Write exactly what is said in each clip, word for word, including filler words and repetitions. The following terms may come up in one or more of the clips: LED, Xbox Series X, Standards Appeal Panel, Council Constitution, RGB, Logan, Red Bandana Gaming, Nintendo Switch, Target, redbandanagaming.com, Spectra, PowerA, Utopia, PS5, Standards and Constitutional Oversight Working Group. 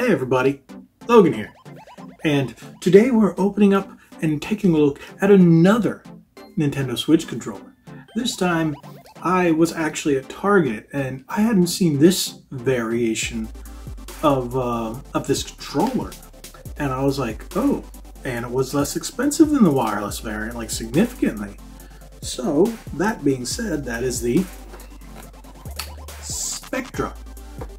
Hey everybody, Logan here, and today we're opening up and taking a look at another Nintendo Switch controller. This time I was actually at Target and I hadn't seen this variation of, uh, of this controller, and I was like, oh, and it was less expensive than the wireless variant, like significantly. So that being said, that is the Spectra,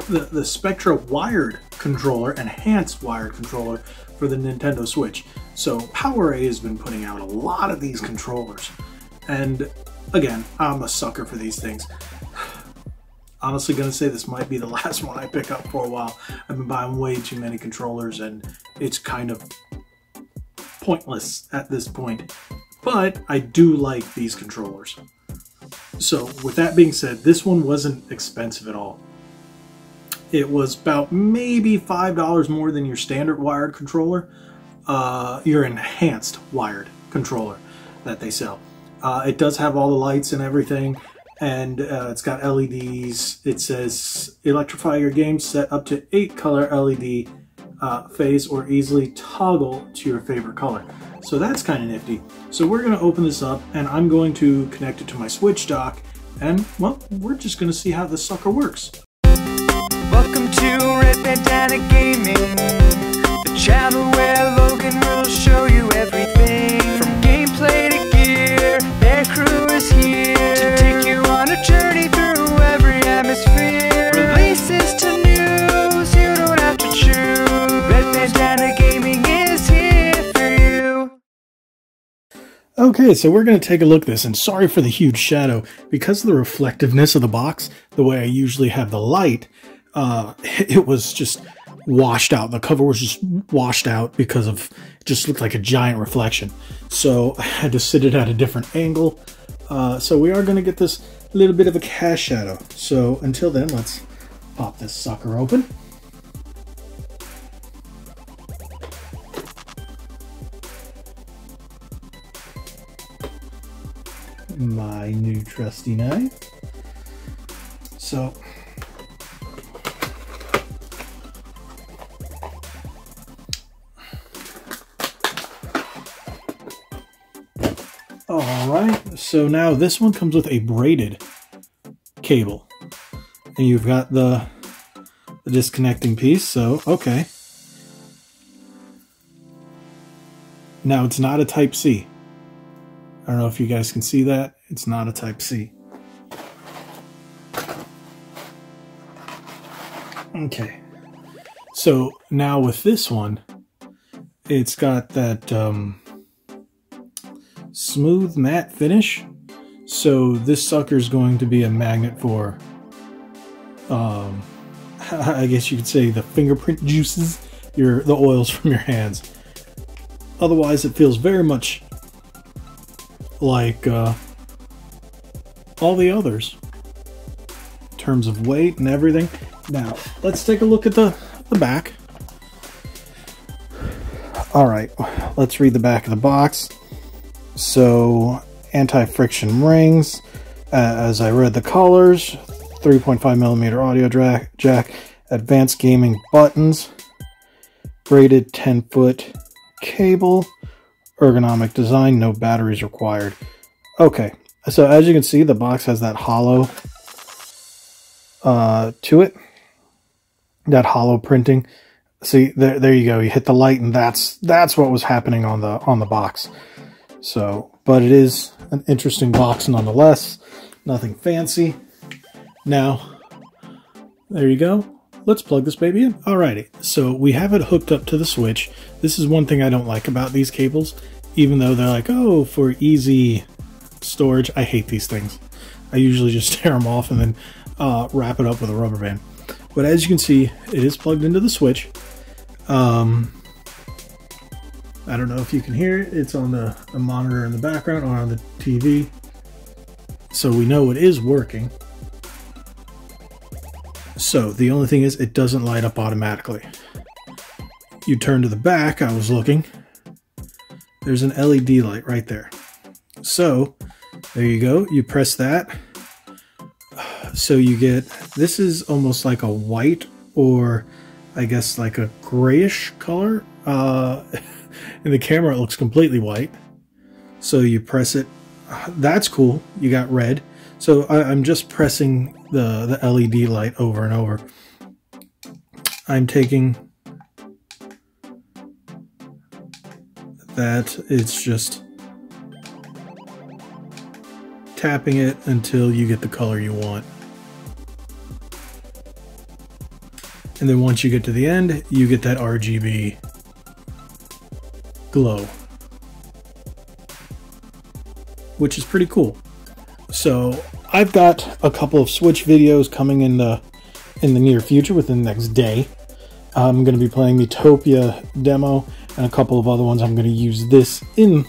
the, the Spectra wired controller, enhanced wired controller for the Nintendo Switch. So PowerA has been putting out a lot of these controllers, and again, I'm a sucker for these things. Honestly gonna say this might be the last one I pick up for a while. I've been buying way too many controllers and it's kind of pointless at this point, but I do like these controllers. So with that being said, this one wasn't expensive at all. It was about maybe five dollars more than your standard wired controller, uh, your enhanced wired controller that they sell. Uh, it does have all the lights and everything, and uh, it's got L E Ds. It says, electrify your game set up to eight color L E D uh, phase or easily toggle to your favorite color. So that's kind of nifty. So we're gonna open this up and I'm going to connect it to my Switch dock, and well, we're just gonna see how this sucker works. Welcome to Red Bandana Gaming, the channel where Logan will show you everything from gameplay to gear. Their crew is here to take you on a journey through every atmosphere. Releases to news, you don't have to choose. Red Bandana Gaming is here for you. Okay, so we're going to take a look at this, and sorry for the huge shadow. Because of the reflectiveness of the box, the way I usually have the light, Uh, it was just washed out. The cover was just washed out because of, it just looked like a giant reflection. So I had to sit it at a different angle. Uh, so we are going to get this little bit of a cast shadow. So until then, let's pop this sucker open. My new trusty knife. So Alright, so now this one comes with a braided cable, and you've got the, the disconnecting piece, so okay. Now it's not a Type C. I don't know if you guys can see that, it's not a Type C. Okay, so now with this one, it's got that um, smooth matte finish, so this sucker is going to be a magnet for um I guess you could say the fingerprint juices, your the oils from your hands. Otherwise it feels very much like uh all the others in terms of weight and everything. Now let's take a look at the the back. All right, let's read the back of the box. So anti-friction rings, uh, as I read the colors, three point five millimeter audio jack, advanced gaming buttons, braided ten foot cable, ergonomic design, no batteries required. Okay, so as you can see, the box has that hollow uh, to it, that hollow printing. See, there, there you go. You hit the light, and that's that's what was happening on the on the box. So, but it is an interesting box nonetheless, nothing fancy. Now, there you go. Let's plug this baby in. Alrighty, so we have it hooked up to the Switch. This is one thing I don't like about these cables, even though they're like, oh, for easy storage. I hate these things. I usually just tear them off and then uh, wrap it up with a rubber band. But as you can see, it is plugged into the Switch. Um, I don't know if you can hear it. It's on the, the monitor in the background or on the T V. So we know it is working. So the only thing is it doesn't light up automatically. You turn to the back, I was looking. There's an L E D light right there. So there you go. You press that. So you get, this is almost like a white or I guess like a grayish color. Uh, in the camera it looks completely white. So you press it. That's cool. You got red. So I, I'm just pressing the, the L E D light over and over. I'm taking that. It's just tapping it until you get the color you want. And then once you get to the end, you get that R G B glow, which is pretty cool. So I've got a couple of Switch videos coming in the in the near future, within the next day. I'm going to be playing the Utopia demo and a couple of other ones. I'm going to use this in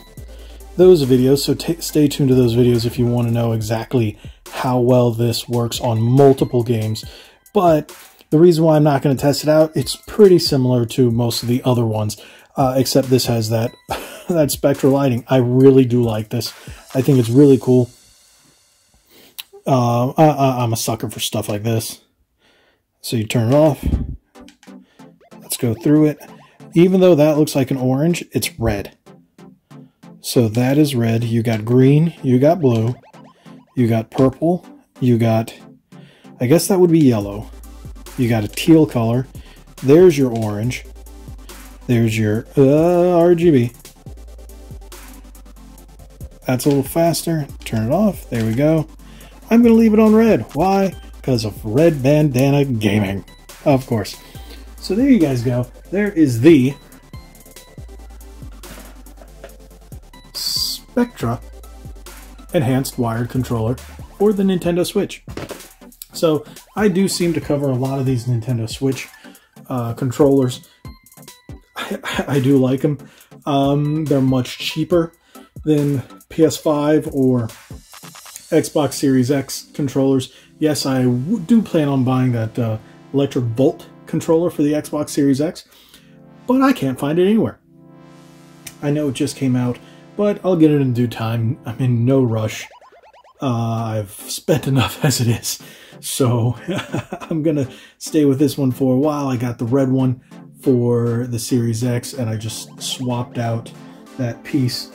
those videos, so stay tuned to those videos if you want to know exactly how well this works on multiple games. But the reason why I'm not going to test it out, it's pretty similar to most of the other ones, uh, except this has that, that Spectra lighting. I really do like this. I think it's really cool. Uh, I, I'm a sucker for stuff like this. So you turn it off. Let's go through it. Even though that looks like an orange, it's red. So that is red. You got green, you got blue, you got purple, you got, I guess that would be yellow. You got a teal color. There's your orange. There's your uh, R G B. That's a little faster. Turn it off. There we go. I'm going to leave it on red. Why? Because of Red Bandana Gaming. Of course. So there you guys go. There is the Spectra enhanced wired controller for the Nintendo Switch. So I do seem to cover a lot of these Nintendo Switch uh, controllers. I, I do like them. Um, they're much cheaper than P S five or Xbox Series X controllers. Yes, I do plan on buying that uh, electric volt controller for the Xbox Series X, but I can't find it anywhere. I know it just came out, but I'll get it in due time. I'm in no rush. Uh, I've spent enough as it is, so I'm gonna stay with this one for a while. I got the red one for the Series X, and I just swapped out that piece.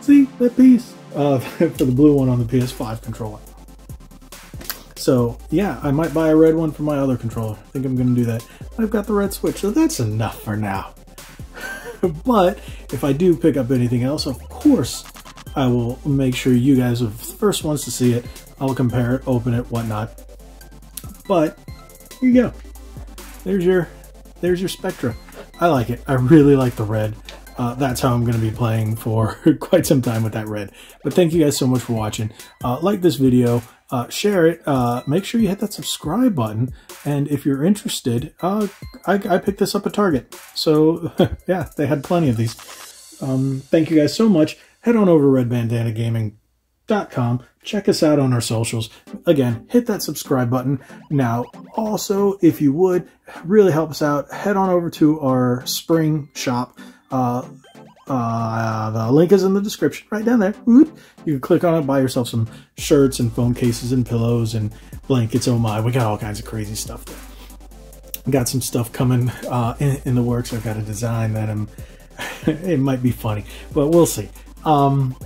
See, that piece uh, for the blue one on the P S five controller. So yeah, I might buy a red one for my other controller. I think I'm gonna do that. I've got the red Switch, so that's enough for now. But if I do pick up anything else, of course, I will make sure you guys are the first ones to see it. I'll compare it, open it, whatnot. But here you go. There's your, there's your Spectra. I like it. I really like the red. Uh, that's how I'm going to be playing for quite some time with that red. But thank you guys so much for watching. Uh, like this video, uh, share it. Uh, make sure you hit that subscribe button. And if you're interested, uh, I, I picked this up at Target. So yeah, they had plenty of these. Um, thank you guys so much. Head on over to red bandana gaming dot com. Check us out on our socials. Again, hit that subscribe button. Now, also, if you would, really help us out, head on over to our spring shop. Uh, uh, the link is in the description right down there. You can click on it, buy yourself some shirts and phone cases and pillows and blankets. Oh my, we got all kinds of crazy stuff there. We got some stuff coming uh, in, in the works. I've got a design that I'm, it might be funny, but we'll see. Um,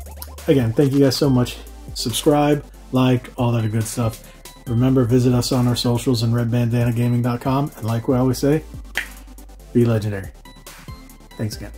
again, thank you guys so much. Subscribe, like, all that good stuff. Remember, visit us on our socials and red bandana gaming dot com. And like we always say, be legendary. Thanks again.